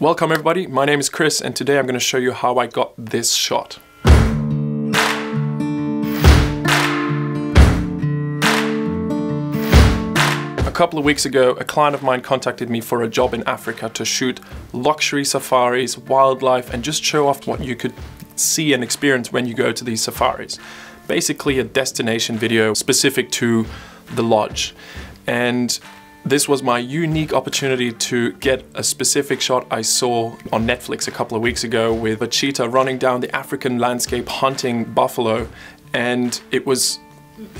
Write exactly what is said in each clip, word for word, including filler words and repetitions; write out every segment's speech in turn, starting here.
Welcome everybody, my name is Chris and today I'm going to show you how I got this shot. A couple of weeks ago, a client of mine contacted me for a job in Africa to shoot luxury safaris, wildlife, and just show off what you could see and experience when you go to these safaris. Basically a destination video specific to the lodge. And this was my unique opportunity to get a specific shot I saw on Netflix a couple of weeks ago with a cheetah running down the African landscape hunting buffalo, and it was,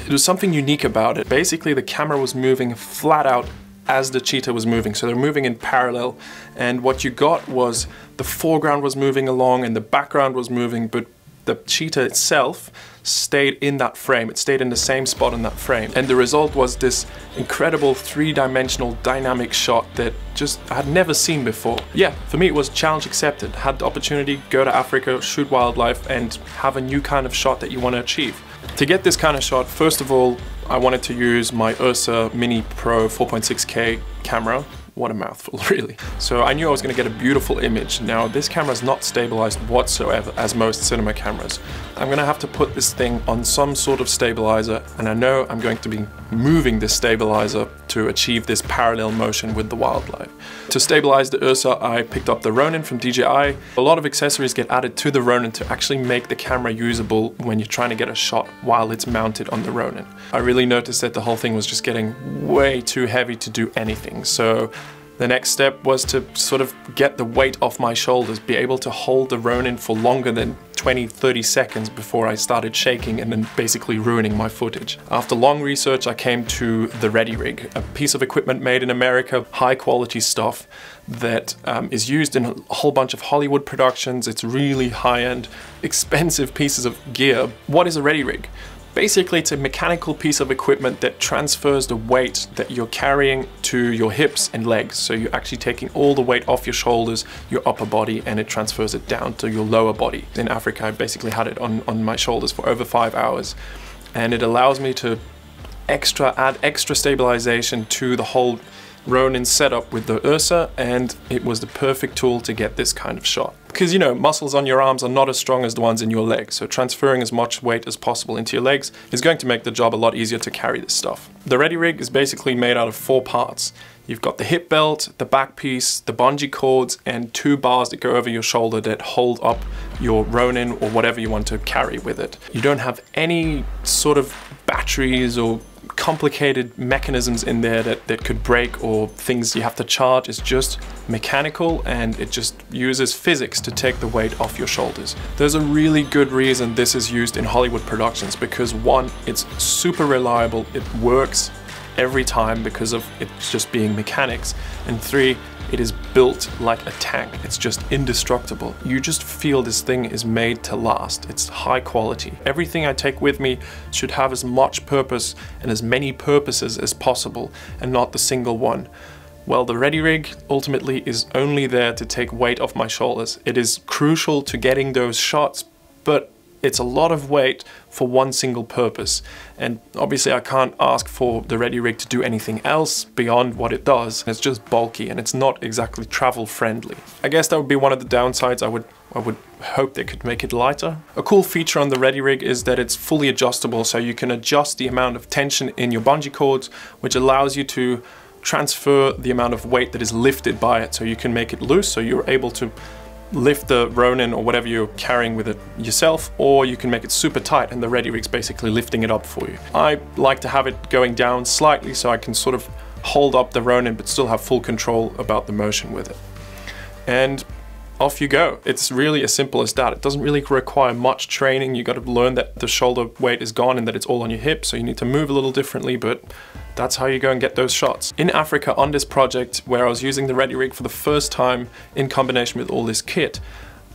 it was something unique about it. Basically the camera was moving flat out as the cheetah was moving, so they're moving in parallel, and what you got was the foreground was moving along and the background was moving, but the cheetah itself stayed in that frame. It stayed in the same spot in that frame. And the result was this incredible three-dimensional dynamic shot that just I had never seen before. Yeah, for me it was challenge accepted. Had the opportunity, go to Africa, shoot wildlife, and have a new kind of shot that you want to achieve. To get this kind of shot, first of all, I wanted to use my URSA Mini Pro four point six K camera. What a mouthful, really. So I knew I was gonna get a beautiful image. Now, this camera is not stabilized whatsoever, as most cinema cameras. I'm gonna have to put this thing on some sort of stabilizer, and I know I'm going to be moving this stabilizer to achieve this parallel motion with the wildlife. To stabilize the URSA, I picked up the Ronin from D J I. A lot of accessories get added to the Ronin to actually make the camera usable when you're trying to get a shot while it's mounted on the Ronin. I really noticed that the whole thing was just getting way too heavy to do anything, so the next step was to sort of get the weight off my shoulders, be able to hold the Ronin for longer than twenty, thirty seconds before I started shaking and then basically ruining my footage. After long research, I came to the Ready Rig, a piece of equipment made in America, high quality stuff that um, is used in a whole bunch of Hollywood productions. It's really high-end, expensive pieces of gear. What is a Ready Rig? Basically, it's a mechanical piece of equipment that transfers the weight that you're carrying to your hips and legs. So you're actually taking all the weight off your shoulders, your upper body, and it transfers it down to your lower body. In Africa, I basically had it on, on my shoulders for over five hours. And it allows me to extra add extra stabilization to the whole Ronin setup with the URSA, and it was the perfect tool to get this kind of shot. Because, you know, muscles on your arms are not as strong as the ones in your legs, so transferring as much weight as possible into your legs is going to make the job a lot easier to carry this stuff. The Ready Rig is basically made out of four parts. You've got the hip belt, the back piece, the bungee cords, and two bars that go over your shoulder that hold up your Ronin or whatever you want to carry with it. You don't have any sort of batteries or complicated mechanisms in there that, that could break or things you have to charge. It's just mechanical, and it just uses physics to take the weight off your shoulders. There's a really good reason this is used in Hollywood productions, because one, it's super reliable, it works every time because of it just being mechanics, and three, it is built like a tank. It's just indestructible. You just feel this thing is made to last. It's high quality. Everything I take with me should have as much purpose and as many purposes as possible, and not the single one. Well, the Ready Rig ultimately is only there to take weight off my shoulders. It is crucial to getting those shots, but it's a lot of weight for one single purpose. And obviously I can't ask for the Ready Rig to do anything else beyond what it does. It's just bulky and it's not exactly travel friendly. I guess that would be one of the downsides. I would, I would hope they could make it lighter. A cool feature on the Ready Rig is that it's fully adjustable, so you can adjust the amount of tension in your bungee cords, which allows you to transfer the amount of weight that is lifted by it. So you can make it loose, so you're able to lift the Ronin or whatever you're carrying with it yourself, or you can make it super tight and the Ready Rig's basically lifting it up for you. I like to have it going down slightly so I can sort of hold up the Ronin but still have full control about the motion with it. And off you go. It's really as simple as that. It doesn't really require much training. You got to learn that the shoulder weight is gone and that it's all on your hip, so you need to move a little differently, but that's how you go and get those shots. In Africa, on this project where I was using the Ready Rig for the first time in combination with all this kit,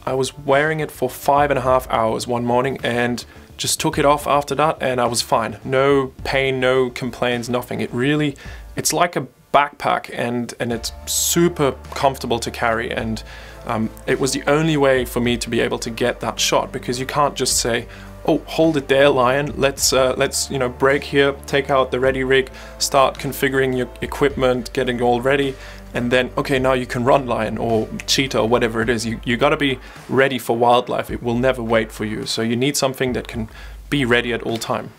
I was wearing it for five and a half hours one morning and just took it off after that, and I was fine. No pain, no complaints, nothing. It really, it's like a backpack, and, and it's super comfortable to carry, and um, it was the only way for me to be able to get that shot, because you can't just say, oh, hold it there, Lion. Let's uh, let's you know break here, take out the Ready Rig, start configuring your equipment, getting all ready, and then, okay, now you can run lion or cheetah or whatever it is. You, you gotta be ready for wildlife. It will never wait for you. So you need something that can be ready at all time.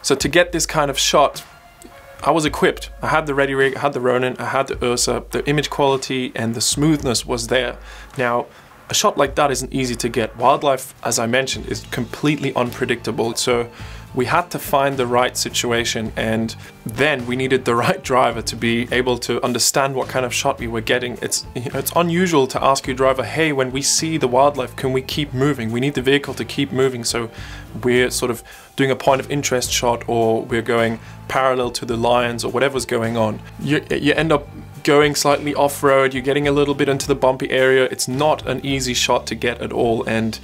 So to get this kind of shot, I was equipped. I had the Ready Rig, I had the Ronin, I had the URSA. The image quality and the smoothness was there. Now, a shot like that isn't easy to get. Wildlife, as I mentioned, is completely unpredictable. So we had to find the right situation, and then we needed the right driver to be able to understand what kind of shot we were getting. It's, you know, it's unusual to ask your driver, hey, when we see the wildlife, can we keep moving? We need the vehicle to keep moving. So we're sort of doing a point of interest shot, or we're going parallel to the lions or whatever's going on. You, you end up going slightly off-road, you're getting a little bit into the bumpy area. It's not an easy shot to get at all. And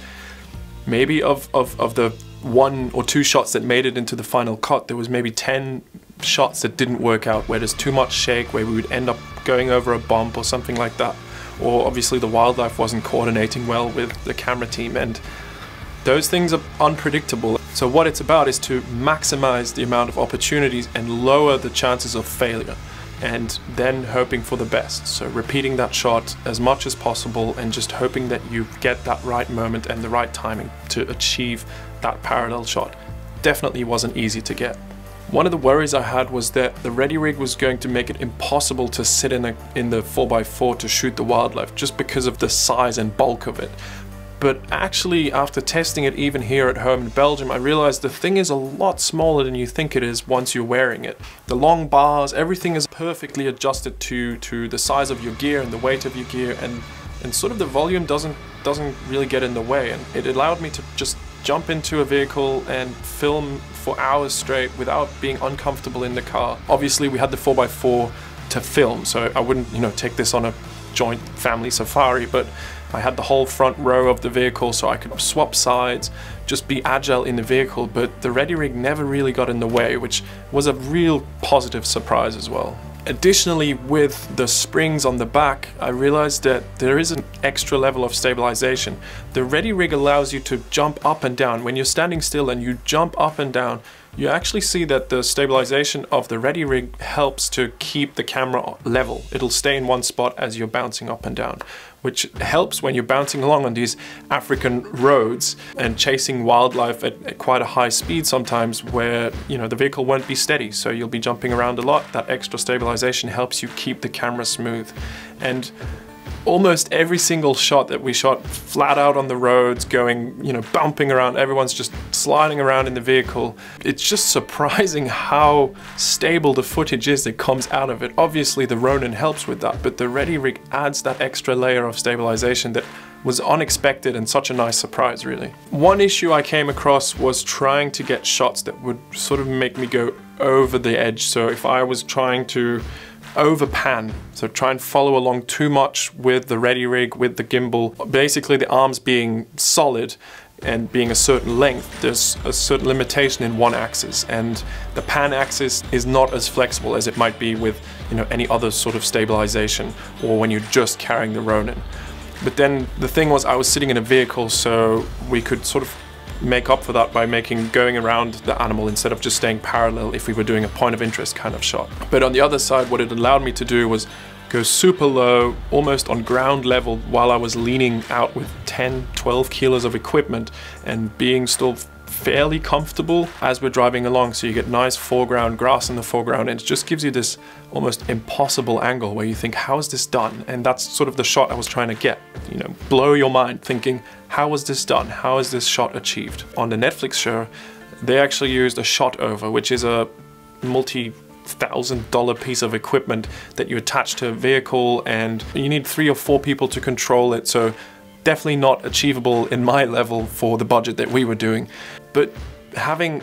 maybe of, of, of the one or two shots that made it into the final cut, there was maybe ten shots that didn't work out, where there's too much shake, where we would end up going over a bump or something like that. Or obviously the wildlife wasn't coordinating well with the camera team, and those things are unpredictable. So what it's about is to maximize the amount of opportunities and lower the chances of failure, and then hoping for the best. So repeating that shot as much as possible and just hoping that you get that right moment and the right timing to achieve that parallel shot. Definitely wasn't easy to get. One of the worries I had was that the Ready Rig was going to make it impossible to sit in, a, in the four by four to shoot the wildlife, just because of the size and bulk of it. But actually, after testing it even here at home in Belgium, I realized the thing is a lot smaller than you think it is once you're wearing it. The long bars, everything is perfectly adjusted to, to the size of your gear and the weight of your gear, and, and sort of the volume doesn't, doesn't really get in the way. And it allowed me to just jump into a vehicle and film for hours straight without being uncomfortable in the car. Obviously, we had the four by four to film, so I wouldn't, you know, take this on a joint family safari, but I had the whole front row of the vehicle, so I could swap sides, just be agile in the vehicle. But the Ready Rig never really got in the way, which was a real positive surprise as well. Additionally, with the springs on the back, I realized that there is an extra level of stabilization. The Ready Rig allows you to jump up and down. When you're standing still and you jump up and down, you actually see that the stabilization of the Ready Rig helps to keep the camera level. It'll stay in one spot as you're bouncing up and down, which helps when you're bouncing along on these African roads and chasing wildlife at, at quite a high speed sometimes, where, you know, the vehicle won't be steady, so you'll be jumping around a lot. That extra stabilization helps you keep the camera smooth. And almost every single shot that we shot flat out on the roads, going, you know, bumping around, everyone's just sliding around in the vehicle. It's just surprising how stable the footage is that comes out of it. Obviously the Ronin helps with that, but the Ready Rig adds that extra layer of stabilization that was unexpected and such a nice surprise, really. One issue I came across was trying to get shots that would sort of make me go over the edge. So if I was trying to over pan, so try and follow along too much with the Ready Rig, with the gimbal, basically the arms being solid and being a certain length, there's a certain limitation in one axis, and the pan axis is not as flexible as it might be with, you know, any other sort of stabilization, or when you're just carrying the Ronin. But then the thing was, I was sitting in a vehicle, so we could sort of make up for that by making going around the animal instead of just staying parallel if we were doing a point of interest kind of shot. But on the other side, what it allowed me to do was go super low, almost on ground level, while I was leaning out with ten, twelve kilos of equipment and being still fairly comfortable as we're driving along. So you get nice foreground, grass in the foreground, and it just gives you this almost impossible angle where you think, how is this done? And that's sort of the shot I was trying to get, you know, blow your mind thinking, how was this done? How is this shot achieved? On the Netflix show, they actually used a Shotover, which is a multi thousand dollar piece of equipment that you attach to a vehicle, and you need three or four people to control it. So definitely not achievable in my level for the budget that we were doing. But having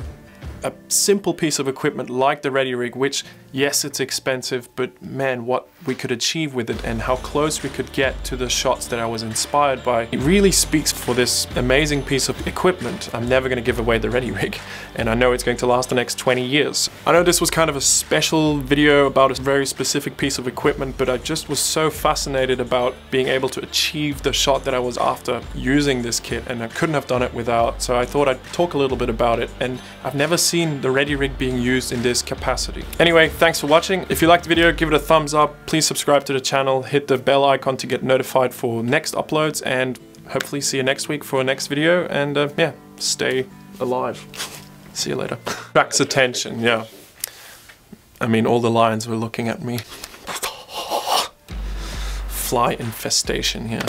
a simple piece of equipment like the Ready Rig, which, yes, it's expensive, but man, what we could achieve with it and how close we could get to the shots that I was inspired by, it really speaks for this amazing piece of equipment. I'm never going to give away the Ready Rig, and I know it's going to last the next twenty years. I know this was kind of a special video about a very specific piece of equipment, but I just was so fascinated about being able to achieve the shot that I was after using this kit, and I couldn't have done it without, so I thought I'd talk a little bit about it. And I've never seen the Ready Rig being used in this capacity. Anyway, Thanks for watching. If you liked the video, give it a thumbs up. Please subscribe to the channel, hit the bell icon to get notified for next uploads, and hopefully see you next week for our next video. And uh, yeah, stay alive. See you later. Attracts attention, yeah. I mean, all the lions were looking at me. Fly infestation here.